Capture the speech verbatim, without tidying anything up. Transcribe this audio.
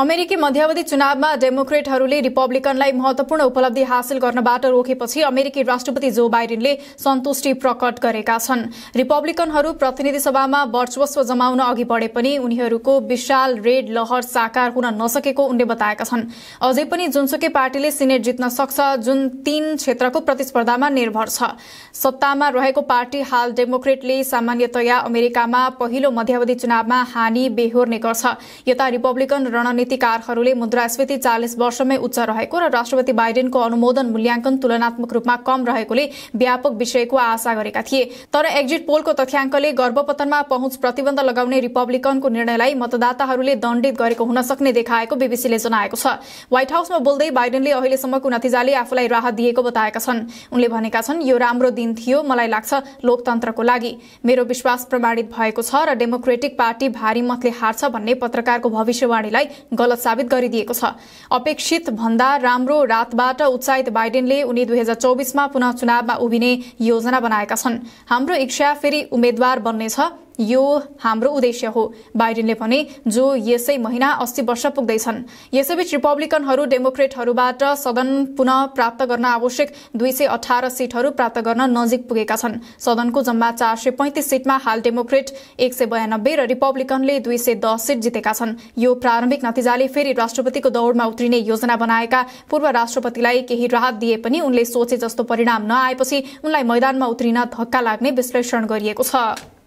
अमेरिकी मध्यावधि चुनावमा डेमोक्रेटहरूले रिपब्लिकनलाई महत्वपूर्ण उपलब्धि हासिल गर्नबाट रोकेपछि अमेरिकी राष्ट्रपति जो बाइडेनले सन्तुष्टि प्रकट गरेका छन्। रिपब्लिकनहरू प्रतिनिधि सभामा वर्चस्व जमाउन अघि बढे पनि उनीहरूको विशाल रेड लहर साकार हुन नसकेको उनले बताएका छन्। अझै पनि जुनसुकै पार्टीले सिनेट जित्न सक्छ, जुन तीन क्षेत्रको प्रतिस्पर्धामा निर्भर छ। सत्तामा रहेको पार्टी हाल डेमोक्रेटले सामान्यतया अमेरिकामा पहिलो मध्यावधि चुनावमा हानि बेहोर्ने गर्छ। यता रिपब्लिकन रणनीति कारहरूले मुद्रास्फीति चालीस वर्षमै उच्च रहेको र राष्ट्रपति बाइडेनको अनुमोदन मूल्याङ्कन तुलनात्मक रूपमा कम रहेकोले व्यापक विषयको आशा गरेका थिए। तर एक्जिट पोलको तथ्याङ्कले गर्भपतनमा पहुँच प्रतिबन्ध लगाउने रिपब्लिकनको निर्णयलाई मतदाताहरूले दण्डित गरेको हुन सक्ने देखाएको बीबीसीले जनाएको छ। व्हाइट हाउसमा बोल्दै बाइडेनले अहिलेसम्मको नतिजाले आफूलाई राहत दिएको बताएका छन्। उनले भनेका छन्, यो राम्रो दिन थियो। मलाई लाग्छ लोकतन्त्रको लागि मेरो विश्वास प्रमाणित भएको छ र डेमोक्रेटिक पार्टी भारी मतले हार्छ भन्ने पत्रकारको भविष्यवाणीलाई गलत साबित गरिदिएको छ। अपेक्षित भन्दा राम्रो रातबाट उत्साहित बाइडेनले उनी दुई हजार चौबिस मा पुनः चुनावमा उभिने योजना बनाएका छन्। हाम्रो इच्छा फेरि उम्मेद्वार बन्ने छ, यो हाम्रो उद्देश्य हो, बाइडेनले भने, जो यसै महिना अस्सी वर्ष पुग्दैछन्। यसैबीच रिपब्लिकनहरू डेमोक्रेटहरूबाट सदन पुनः प्राप्त गर्न आवश्यक दुई सय अठार सीटहरू प्राप्त गर्न नजिक पुगेका छन्। सदनको जम्मा चार सय पैंतिस सीटमा हाल डेमोक्रेट एक सय बयानब्बे र रिपब्लिकनले दुई सय दस सीट जितेका छन्। यो प्रारम्भिक नतिजाले फेरि राष्ट्रपतिको दौड़मा उत्रिने योजना बनाएका पूर्व राष्ट्रपतिलाई केही राहत दिए पनि उनले सोचे जस्तो परिणाम नआएपछि उनलाई मैदानमा उत्रिन धक्का लाग्ने विश्लेषण गरिएको छ।